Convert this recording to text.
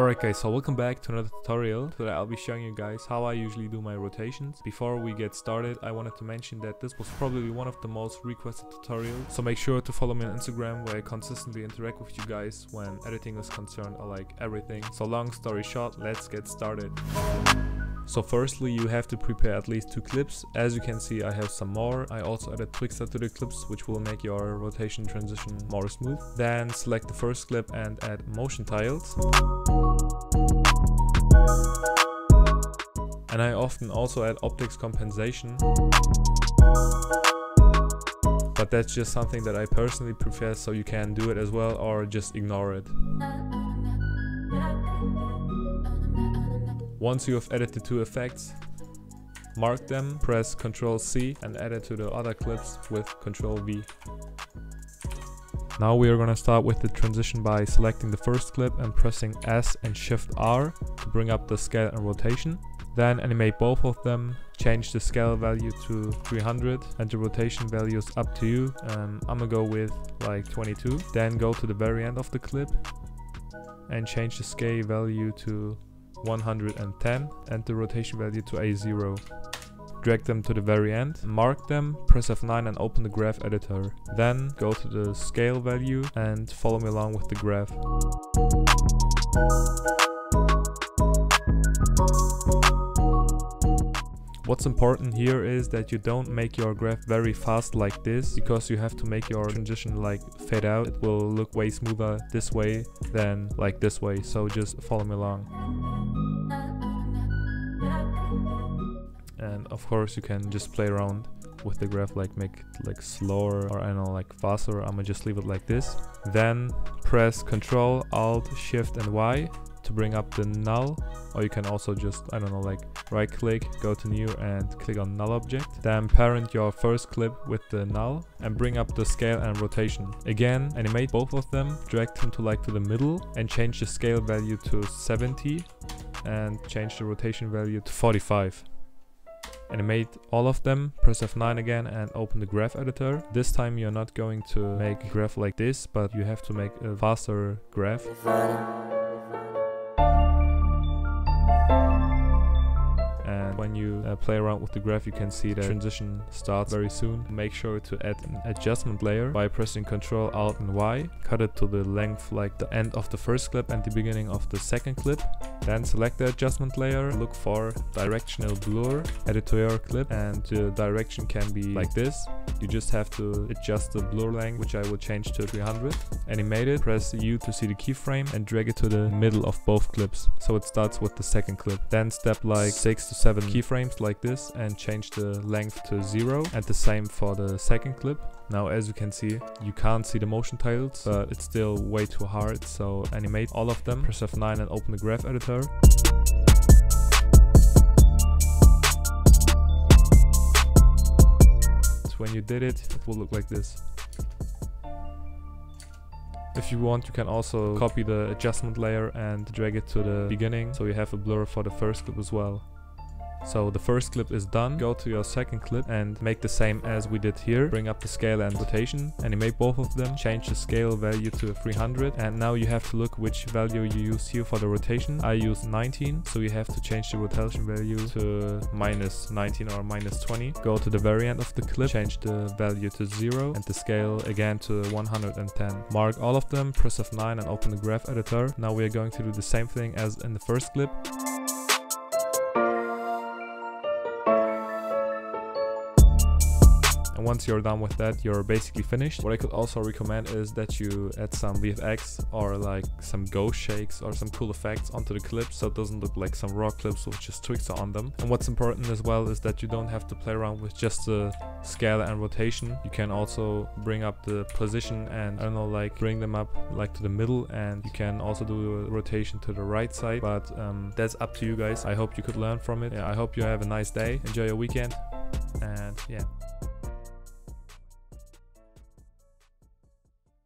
Alright guys, so welcome back to another tutorial. Today I'll be showing you guys how I usually do my rotations. Before we get started, I wanted to mention that this was probably one of the most requested tutorials, so make sure to follow me on Instagram where I consistently interact with you guys when editing is concerned, or like everything. So long story short, let's get started. So firstly, you have to prepare at least 2 clips. As you can see, I have some more. I also added Twixler to the clips, which will make your rotation transition more smooth. Then select the first clip and add motion tiles. And I often also add optics compensation, but that's just something that I personally prefer, so you can do it as well or just ignore it. Once you have added the 2 effects, mark them, press Ctrl+C and add it to the other clips with Ctrl+V. Now we are gonna start with the transition by selecting the first clip and pressing S and Shift-R to bring up the scale and rotation. Then animate both of them, change the scale value to 300 and the rotation value is up to you. I'm gonna go with like 22. Then go to the very end of the clip and change the scale value to 110 and the rotation value to A0. Drag them to the very end, mark them, press F9 and open the graph editor. Then go to the scale value and follow me along with the graph. What's important here is that you don't make your graph very fast like this, because you have to make your transition like fade out. It will look way smoother this way than like this way, so just follow me along. And of course you can just play around with the graph, like make it like slower or I don't know, like faster. I'm gonna just leave it like this. Then press Ctrl, Alt, Shift and Y to bring up the null, or you can also just, I don't know, like right click, go to new and click on null object. Then parent your first clip with the null and bring up the scale and rotation. Again, animate both of them, drag them to like to the middle and change the scale value to 70 and change the rotation value to 45. Animate all of them, press F9 again and open the graph editor. This time you're not going to make a graph like this, but you have to make a faster graph. And when you play around with the graph, you can see the transition starts very soon. Make sure to add an adjustment layer by pressing Ctrl, Alt and Y. Cut it to the length like the end of the first clip and the beginning of the second clip. Then select the adjustment layer, look for directional blur, add it to your clip, and the direction can be like this. You just have to adjust the blur length, which I will change to 300. Animate it, press U to see the keyframe and drag it to the middle of both clips, so it starts with the second clip. Then step like 6 to 7 keyframes like this and change the length to 0, and the same for the second clip. Now as you can see, you can't see the motion tiles, but it's still way too hard, so animate all of them, press F9 and open the graph editor. So when you did it, it will look like this. If you want, you can also copy the adjustment layer and drag it to the beginning, so you have a blur for the first clip as well. So the first clip is done. Go to your second clip and make the same as we did here. Bring up the scale and rotation, animate both of them, change the scale value to 300, and now you have to look which value you use here for the rotation. I use 19, so you have to change the rotation value to minus 19 or minus 20. Go to the very end of the clip, change the value to 0 and the scale again to 110. Mark all of them, press F9 and open the graph editor. Now we are going to do the same thing as in the first clip. And once you're done with that, you're basically finished. What I could also recommend is that you add some VFX or like some ghost shakes or some cool effects onto the clips, so it doesn't look like some raw clips with just Twixler on them. And what's important as well is that you don't have to play around with just the scale and rotation. You can also bring up the position and I don't know, like bring them up like to the middle, and you can also do a rotation to the right side, but that's up to you guys. I hope you could learn from it. Yeah, I hope you have a nice day. Enjoy your weekend, and yeah.